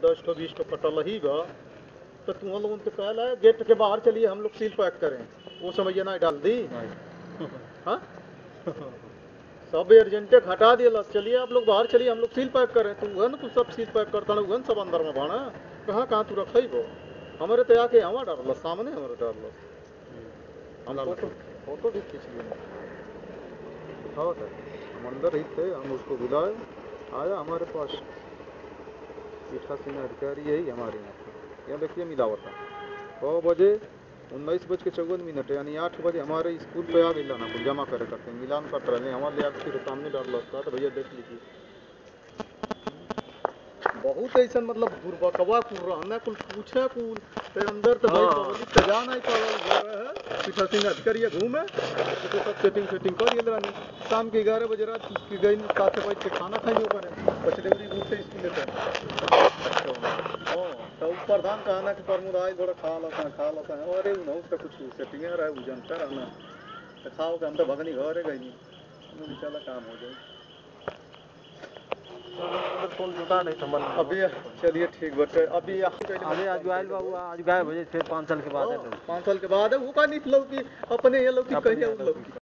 10 को 20 को पता लगेगा तो तुम लोगों को पहला है गेट के बाहर चलिए हम लोग सील पैक करें वो समझिए ना डाल दी हाँ सब एजेंटे हटा दिया लस चलिए आप लोग बाहर चलिए हम लोग सील पैक करें तू उगन तू सब सील पैक करता ना उगन सब अंदर में भाना कहाँ तू रख वो हमारे तो आके हमारा डाल लस सामने हमारे डाल लस हम फोटो भी खींच लिया अंदर ही थे हम उसको बुलाए आया हमारे पास पीठा सिंह अधिकारी यही हमारे यहाँ देखिए मिलावट 6:54 यानी 8 बजे हमारे स्कूल पे आ मिलाना को जमा करे करते हैं मिलान का ट्रेन हमारे याद फिर सामने डाल लगता तो भैया देख लीजिए बहुत ऐसा मतलब दुर्बकवा कुल रहना कुल पूछा कुल फिर अंदर तो भाई सजा नहीं पड़ा पीठा सिंह अधिकारी घूमे तो सब सेटिंग कर दिए रानी शाम के 11 बजे रात की गई साथ बैठ के खाना खाइए बच्चे स्कूल तो प्रधान कहना कि प्रमुदाय थोड़ा खा लता है अरे ना उसका कुछ सेटिंग रहा है वो जनता रहना तो खाओ के हम तो भगनी घर गई नहीं चला काम हो जाए टोल जुटा नहीं था अभी चलिए ठीक बच्चे अभी आज बाबू आज गाय बजे फिर 5 साल के बाद है वो का निकलो कि अपने ये लोग कहीं